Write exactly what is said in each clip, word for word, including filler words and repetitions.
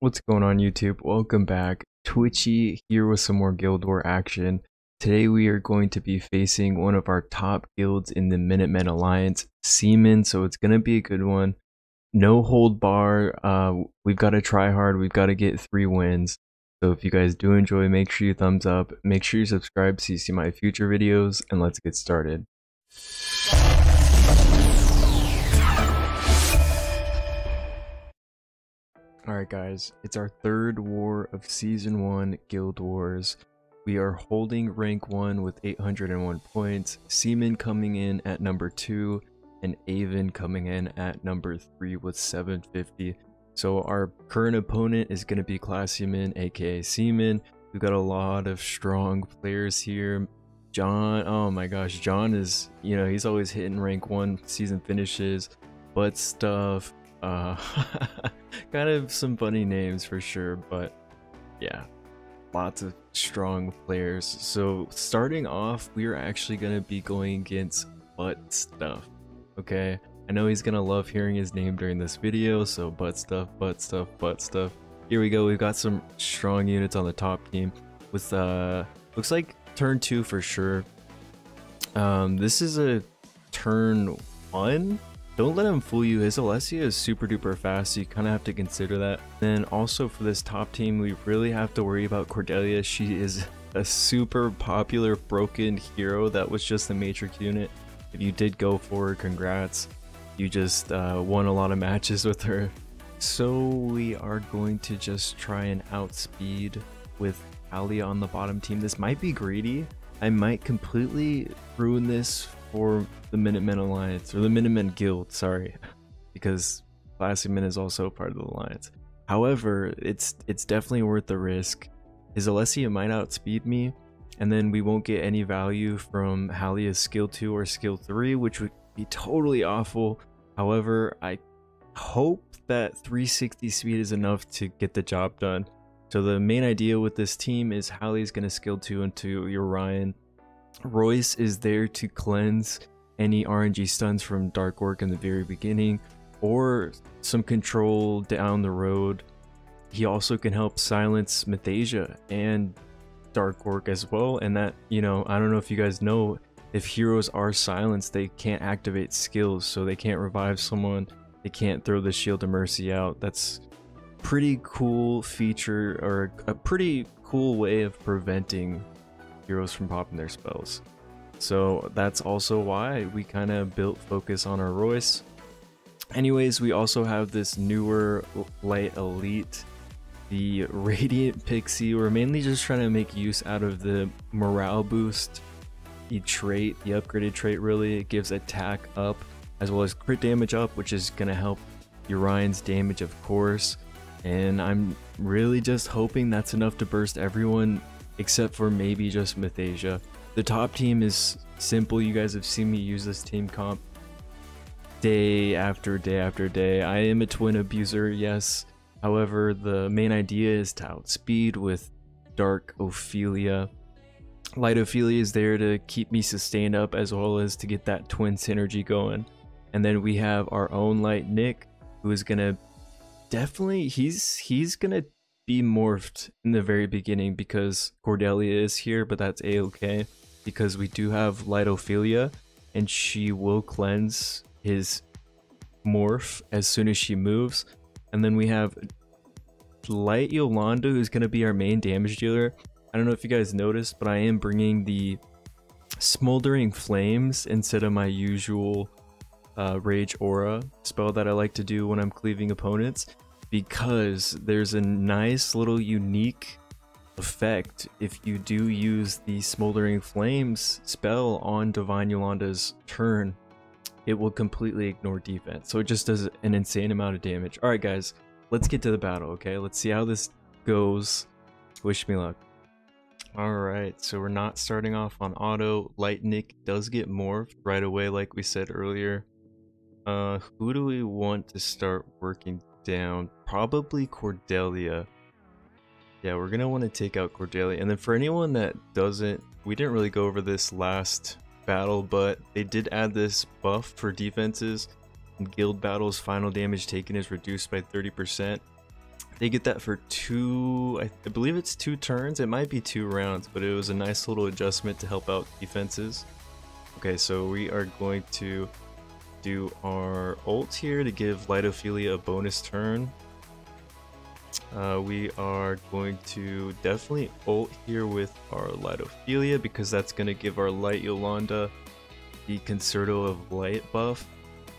What's going on, YouTube? Welcome back. Twitchy here with some more Guild War action. Today we are going to be facing one of our top guilds in the Minutemen Alliance, Seamen, so it's going to be a good one. No hold bar, uh, we've got to try hard, we've got to get three wins. So if you guys do enjoy, make sure you thumbs up, make sure you subscribe so you see my future videos, and let's get started. Alright guys, it's our third war of season one Guild Wars. We are holding rank one with eight hundred and one points, Seamen coming in at number two, and Aven coming in at number three with seven fifty. So our current opponent is going to be Classymen, aka Seamen. We've got a lot of strong players here. John, oh my gosh, John is, you know, he's always hitting rank one season finishes, butt stuff. Uh, kind of some funny names for sure, but yeah, lots of strong players. So starting off, we are actually going to be going against Butt Stuff. Okay, I know he's going to love hearing his name during this video, so Butt Stuff, Butt Stuff, Butt Stuff. Here we go, we've got some strong units on the top team with, uh, looks like turn two for sure. Um, this is a turn one. Don't let him fool you, his Alessia is super duper fast, so you kind of have to consider that. Then also for this top team, we really have to worry about Cordelia. She is a super popular broken hero that was just the Matrix unit. If you did go for her, congrats. You just uh, won a lot of matches with her. So we are going to just try and outspeed with Halia on the bottom team. This might be greedy. I might completely ruin this for the Minutemen Alliance, or the Minutemen Guild, sorry, because Classymen is also part of the Alliance. However, it's it's definitely worth the risk. His Alessia might outspeed me, and then we won't get any value from Halia's skill two or skill three, which would be totally awful. However, I hope that three sixty speed is enough to get the job done. So the main idea with this team is Halia's going to skill two into Urion. Royce is there to cleanse any R N G stuns from Dark Orc in the very beginning, or some control down the road. He also can help silence Mythasia and Dark Orc as well, and that, you know, I don't know if you guys know, if heroes are silenced, they can't activate skills, so they can't revive someone, they can't throw the Shield of Mercy out. That's pretty cool feature, or a pretty cool way of preventing heroes from popping their spells. So that's also why we kind of built focus on our Royce. Anyways, we also have this newer light elite, the Radiant Pixie. We're mainly just trying to make use out of the morale boost, the trait, the upgraded trait really. It gives attack up as well as crit damage up, which is going to help Urion's damage, of course. And I'm really just hoping that's enough to burst everyone except for maybe just Mythasia. The top team is simple. You guys have seen me use this team comp day after day after day. I am a twin abuser, yes. However, the main idea is to outspeed with Dark Ophelia. Light Ophelia is there to keep me sustained up as well as to get that twin synergy going. And then we have our own Light Nick, who is gonna definitely, he's he's gonna be morphed in the very beginning because Cordelia is here, but that's a-okay because we do have Light Ophelia, and she will cleanse his morph as soon as she moves. And then we have Light Yolanda, who's going to be our main damage dealer. I don't know if you guys noticed, but I am bringing the Smoldering Flames instead of my usual uh, Rage Aura spell that I like to do when I'm cleaving opponents, because there's a nice little unique effect if you do use the Smoldering Flames spell on Divine Yolanda's turn. It will completely ignore defense, so it just does an insane amount of damage. All right guys, let's get to the battle. Okay, let's see how this goes. Wish me luck. All right, so we're not starting off on auto. Light Nick does get morphed right away like we said earlier. Uh who do we want to start working down? Probably Cordelia. Yeah, we're gonna want to take out Cordelia. And then for anyone that doesn't, we didn't really go over this last battle, but they did add this buff for defenses. In guild battles, final damage taken is reduced by thirty percent. They get that for two, I, I believe it's two turns. It might be two rounds, but it was a nice little adjustment to help out defenses. Okay, so we are going to do our ult here to give Light Ophelia a bonus turn. Uh, we are going to definitely ult here with our Light Ophelia because that's going to give our Light Yolanda the Concerto of Light buff.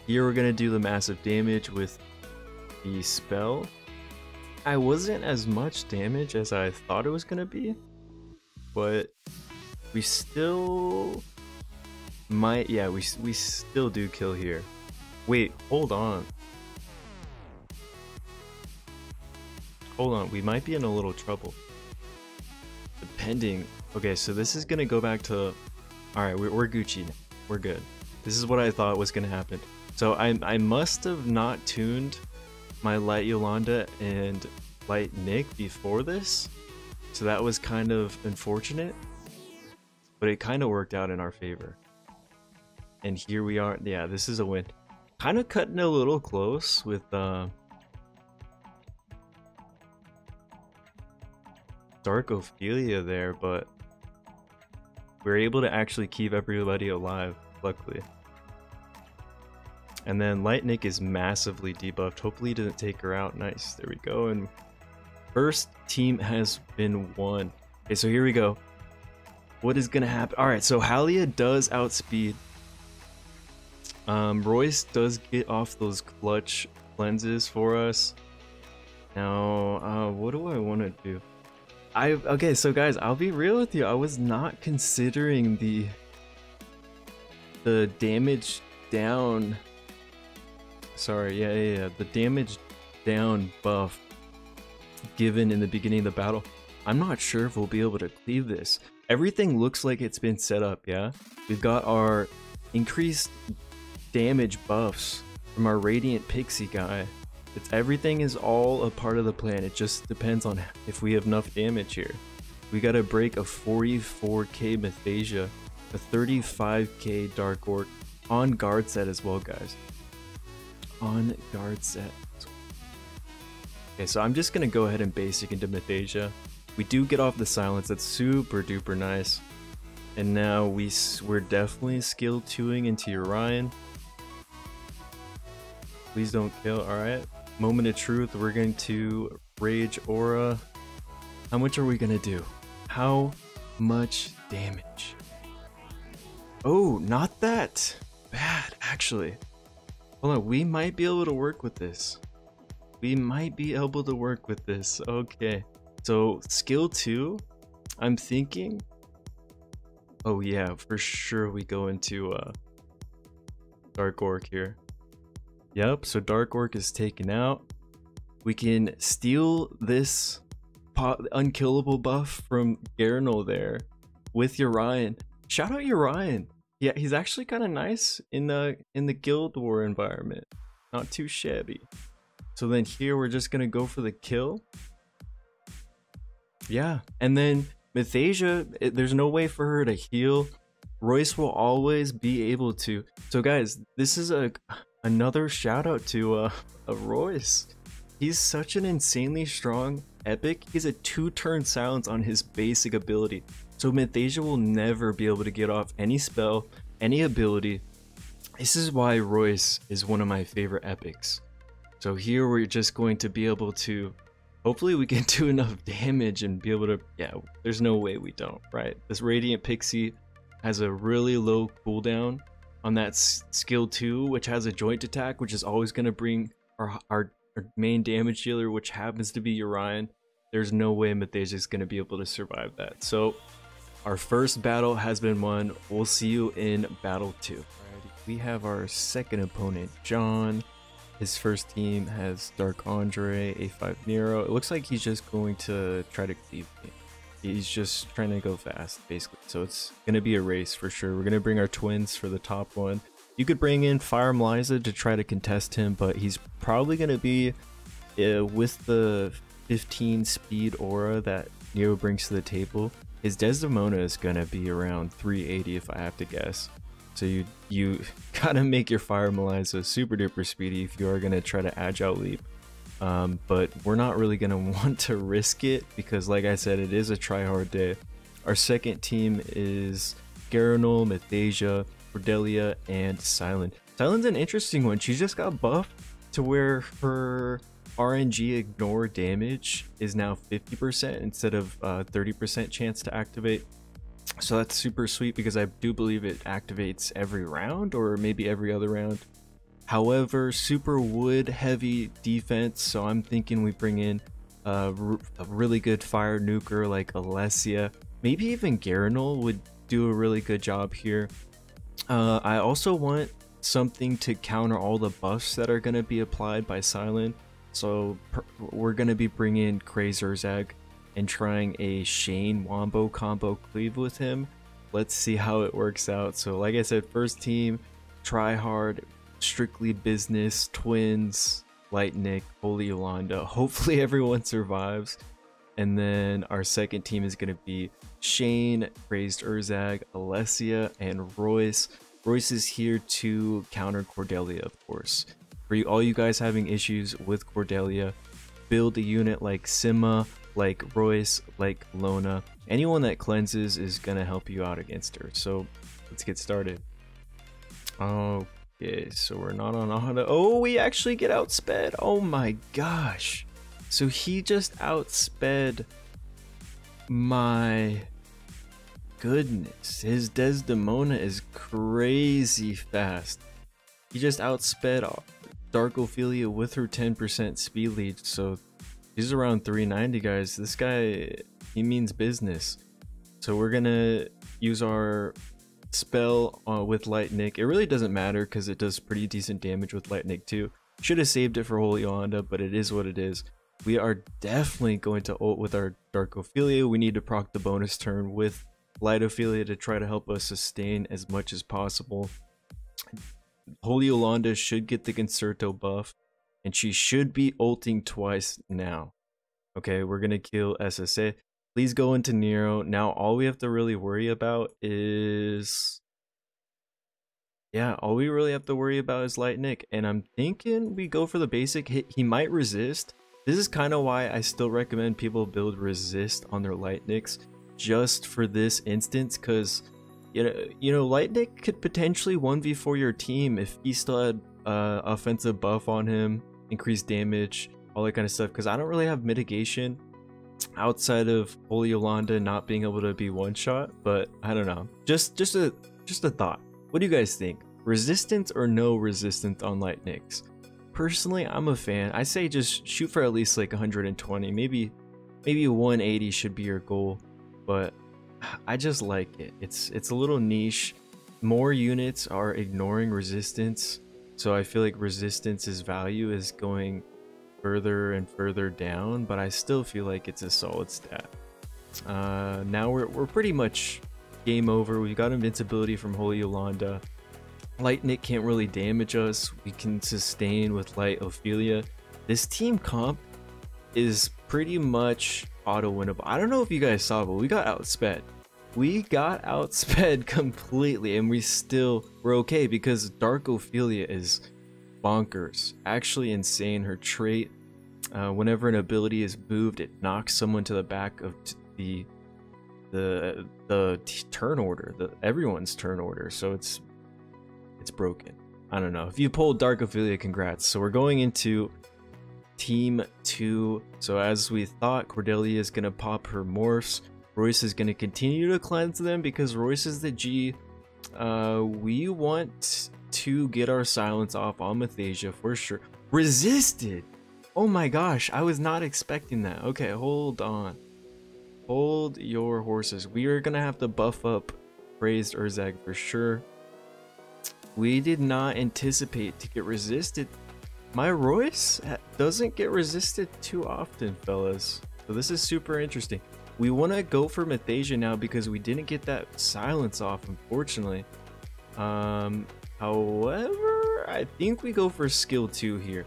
Here we're going to do the massive damage with the spell. I wasn't as much damage as I thought it was going to be, but we still might, yeah, we, we still do kill here. Wait, hold on. Hold on, we might be in a little trouble. Depending, okay, so this is going to go back to, alright, we're, we're Gucci now. We're good. This is what I thought was going to happen. So I, I must have not tuned my Light Yolanda and Light Nick before this, so that was kind of unfortunate, but it kind of worked out in our favor. And here we are. Yeah, this is a win. Kind of cutting a little close with uh, Dark Ophelia there, but we were able to actually keep everybody alive, luckily. And then Light Nick is massively debuffed. Hopefully he doesn't take her out. Nice. There we go. And first team has been won. Okay, so here we go. What is going to happen? All right, so Halia does outspeed. Um, Royce does get off those clutch cleanses for us. Now, uh, what do I want to do? I Okay, so guys, I'll be real with you. I was not considering the, the damage down... Sorry, yeah, yeah, yeah, the damage down buff given in the beginning of the battle. I'm not sure if we'll be able to cleave this. Everything looks like it's been set up, yeah? We've got our increased damage buffs from our Radiant Pixie guy. It's, everything is all a part of the plan. It just depends on if we have enough damage here. We gotta break a forty-four K Mythasia, a thirty-five K Dark Orc on guard set as well, guys. On guard set. Okay, so I'm just gonna go ahead and basic into Mythasia. We do get off the silence. That's super duper nice. And now we we're definitely skill twoing into Urion. Please don't kill. All right. Moment of truth. We're going to rage aura. How much are we gonna do? How much damage? Oh, not that bad actually. Hold on, we might be able to work with this. We might be able to work with this. Okay, so skill two, I'm thinking. Oh yeah, for sure we go into uh, Dark Orc here. Yep, so Dark Orc is taken out. We can steal this pot unkillable buff from Garanol there with Urion. Shout out Urion. Yeah, he's actually kind of nice in the in the guild war environment. Not too shabby. So then here we're just gonna go for the kill. Yeah, and then Mythasia, it, there's no way for her to heal. Royce will always be able to. So guys, this is a another shout out to uh, a Royce. He's such an insanely strong epic. He's a two-turn silence on his basic ability. So Mythasia will never be able to get off any spell, any ability. This is why Royce is one of my favorite epics. So here we're just going to be able to, hopefully we can do enough damage and be able to, yeah, there's no way we don't, right? This Radiant Pixie has a really low cooldown on that skill two, which has a joint attack, which is always going to bring our, our, our main damage dealer, which happens to be Urion. There's no way Mythasia is going to be able to survive that. So our first battle has been won. We'll see you in battle two. Alrighty. We have our second opponent, John. His first team has Dark Andre, A five Nero. It looks like he's just going to try to cleave me. He's just trying to go fast, basically. So it's going to be a race for sure. We're going to bring our twins for the top one. You could bring in Fire Meliza to try to contest him, but he's probably going to be uh, with the fifteen speed aura that Nero brings to the table. His Desdemona is gonna be around three eighty if I have to guess. So you you gotta make your Fire Meliza super duper speedy if you are gonna try to agile leap. Um, but we're not really going to want to risk it because, like I said, it is a try-hard day. Our second team is Garanol, Mythasia, Cordelia, and Silent. Silent's an interesting one. She just got buffed to where her R N G ignore damage is now fifty percent instead of uh, thirty percent chance to activate. So that's super sweet because I do believe it activates every round or maybe every other round. However, super wood heavy defense, so I'm thinking we bring in a, a really good fire nuker like Alessia. Maybe even Garanol would do a really good job here. Uh, I also want something to counter all the buffs that are going to be applied by Silent. So per we're going to be bringing in Cray Zurzag and trying a Shane Wombo combo cleave with him. Let's see how it works out. So like I said, first team, try hard, strictly business, twins, Light Nick, Holy Yolanda. Hopefully everyone survives. And then our second team is going to be Shane, Crazed Urzag, Alessia, and Royce. Royce is here to counter Cordelia, of course. For you, all you guys having issues with Cordelia, build a unit like Sima, like Royce, like Lona. Anyone that cleanses is going to help you out against her. So let's get started. Okay, so we're not on auto. Oh, we actually get outsped. Oh my gosh. So he just outsped my goodness. His Desdemona is crazy fast. He just outsped Dark Ophelia with her ten percent speed lead. So she's around three ninety, guys. This guy, he means business. So we're going to use our spell uh, with Light Nick. It really doesn't matter because it does pretty decent damage with Light Nick too. Should have saved it for Holy Yolanda, but it is what it is. We are definitely going to ult with our Dark Ophelia. We need to proc the bonus turn with Light Ophelia to try to help us sustain as much as possible. Holy Yolanda should get the Concerto buff, and she should be ulting twice now. Okay, we're going to kill S S A. Please go into Nero. Now all we have to really worry about is... Yeah, all we really have to worry about is Light Nick. And I'm thinking we go for the basic hit. He might resist. This is kind of why I still recommend people build resist on their Light Nicks just for this instance, because... You know, you know, Light Nick could potentially one v four your team if he still had uh, offensive buff on him, increased damage, all that kind of stuff. Because I don't really have mitigation outside of Holy Yolanda not being able to be one shot. But I don't know. Just, just a, just a thought. What do you guys think? Resistance or no resistance on Light Nicks? Personally, I'm a fan. I say just shoot for at least like one hundred twenty, maybe, maybe one eighty should be your goal, but. I just like it. It's it's a little niche. More units are ignoring resistance, so I feel like resistance's value is going further and further down, but I still feel like it's a solid stat. Uh, now we're, we're pretty much game over. We've got invincibility from Holy Yolanda. Light Nick can't really damage us. We can sustain with Light Ophelia. This team comp is pretty much auto winnable. I don't know if you guys saw, but we got outsped. We got outsped completely, and we still were okay because Dark Ophelia is bonkers, actually insane. Her trait, uh, whenever an ability is moved, it knocks someone to the back of the the the turn order, the everyone's turn order. So it's it's broken. I don't know if you pulled Dark Ophelia. Congrats. So we're going into team two. So as we thought, Cordelia is going to pop her morphs. Royce is going to continue to cleanse them because Royce is the G. Uh, we want to get our silence off on Mythasia for sure. Resisted! Oh my gosh, I was not expecting that. Okay, hold on. Hold your horses. We are going to have to buff up Crazed Urzag for sure. We did not anticipate to get resisted. My Royce doesn't get resisted too often, fellas. So this is super interesting. We want to go for Mythasia now because we didn't get that silence off, unfortunately. Um, however, I think we go for skill two here.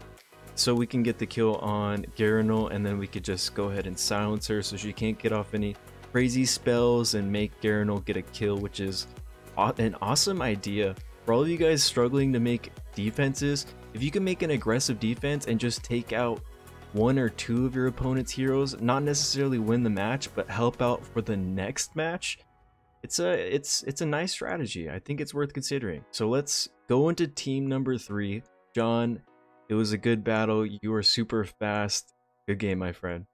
So we can get the kill on Garanol, and then we could just go ahead and silence her so she can't get off any crazy spells and make Garanol get a kill, which is an awesome idea. For all of you guys struggling to make defenses, if you can make an aggressive defense and just take out one or two of your opponent's heroes, not necessarily win the match, but help out for the next match. It's a it's it's a nice strategy. I think it's worth considering. So let's go into team number three. John, it was a good battle. You are super fast. Good game, my friend.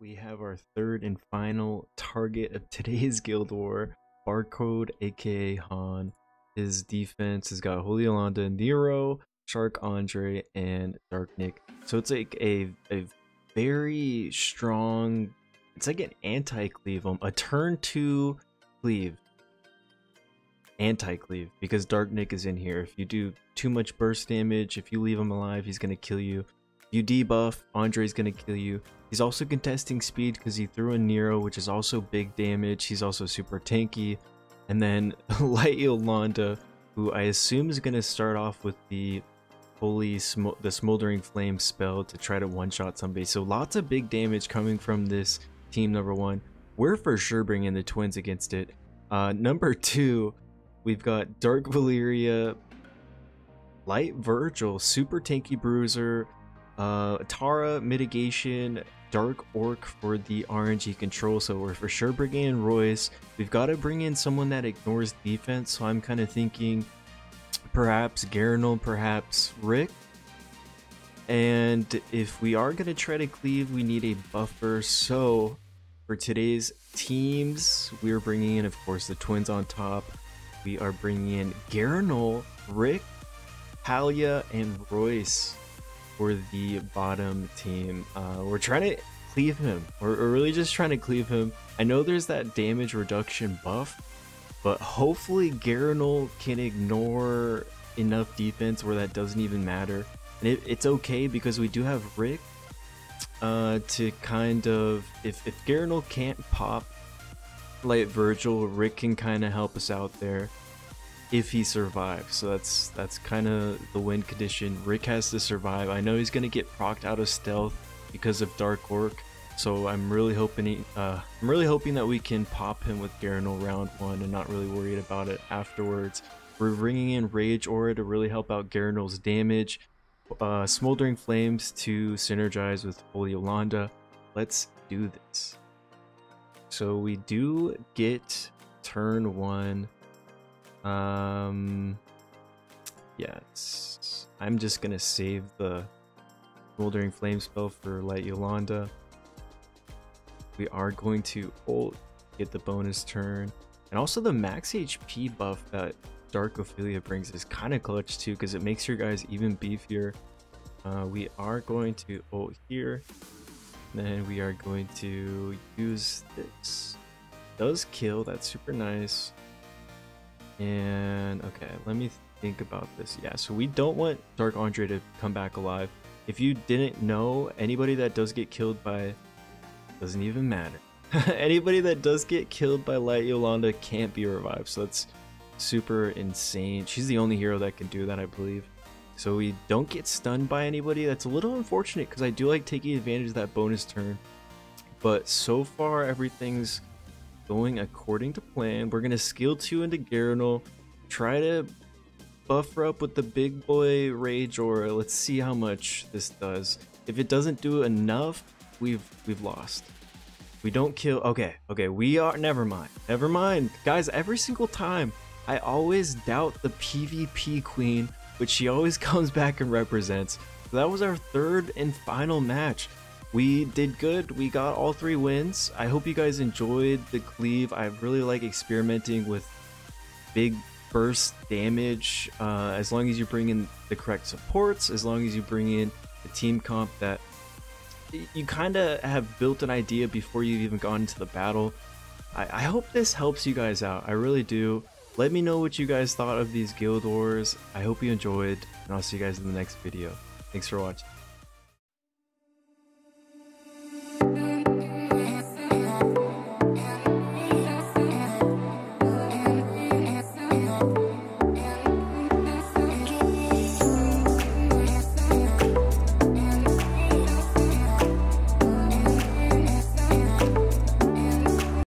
We have our third and final target of today's Guild War, Barcode, aka Han. His defense has got Light Yolanda, Nero, Dark Andre, and Dark Nick. So it's like a, a very strong, it's like an anti-cleave, um, a turn two cleave. Anti-cleave, because Dark Nick is in here. If you do too much burst damage, if you leave him alive, he's going to kill you. If you debuff, Andre's going to kill you. He's also contesting speed because he threw in Nero, which is also big damage. He's also super tanky. And then Light Yolanda, who I assume is going to start off with the holy sm the Smoldering Flames spell to try to one-shot somebody. So lots of big damage coming from this team number one. We're for sure bringing the twins against it. Uh, number two, we've got Dark Valyria, Light Virgil, super tanky bruiser, uh, Tara mitigation, Dark Orc for the R N G control. So we're for sure bringing in Royce. We've got to bring in someone that ignores defense, so I'm kind of thinking perhaps Garanol, perhaps Rick. And if we are going to try to cleave, we need a buffer. So for today's teams, we're bringing in, of course, the twins on top. We are bringing in Garanol, Rick, Halia, and Royce for the bottom team. Uh, we're trying to cleave him. We're, we're really just trying to cleave him. I know there's that damage reduction buff, but hopefully Garanol can ignore enough defense where that doesn't even matter. And it, it's okay because we do have Rick uh, to kind of, if, if Garanol can't pop Light Virgil, Rick can kind of help us out there if he survives. So that's that's kind of the win condition. Rick has to survive. I know he's going to get procced out of stealth because of Dark Orc, so I'm really hoping he, uh, I'm really hoping that we can pop him with Garanol round one and not really worried about it afterwards. We're bringing in Rage Aura to really help out Garanol's damage, uh, Smoldering Flames to synergize with Holy Yolanda. Let's do this. So we do get turn one. Um, yes, yeah, I'm just gonna save the Smoldering Flame spell for Light Yolanda. We are going to ult, get the bonus turn, and also the max H P buff that Dark Ophelia brings is kind of clutch too, because it makes your guys even beefier. Uh, we are going to ult here. Then we are going to use this. Does kill, that's super nice. And okay, let me think about this. Yeah, so we don't want Dark Andre to come back alive. If you didn't know, anybody that does get killed by, doesn't even matter. Anybody that does get killed by Light Yolanda can't be revived. So that's super insane. She's the only hero that can do that, I believe. So we don't get stunned by anybody. That's a little unfortunate because I do like taking advantage of that bonus turn. But so far, everything's going according to plan. We're going to skill two into Garanol. Try to buffer up with the big boy Rage Aura. Let's see how much this does. If it doesn't do enough, we've we've lost. We don't kill. Okay, okay. We are... Never mind. Never mind. Guys, every single time, I always doubt the PvP queen, but she always comes back and represents. So that was our third and final match. We did good. We got all three wins. I hope you guys enjoyed the cleave. I really like experimenting with big burst damage. Uh, as long as you bring in the correct supports, as long as you bring in a team comp that you kind of have built an idea before you've even gone into the battle. I, I hope this helps you guys out. I really do. Let me know what you guys thought of these Guild Wars. I hope you enjoyed, and I'll see you guys in the next video. Thanks for watching.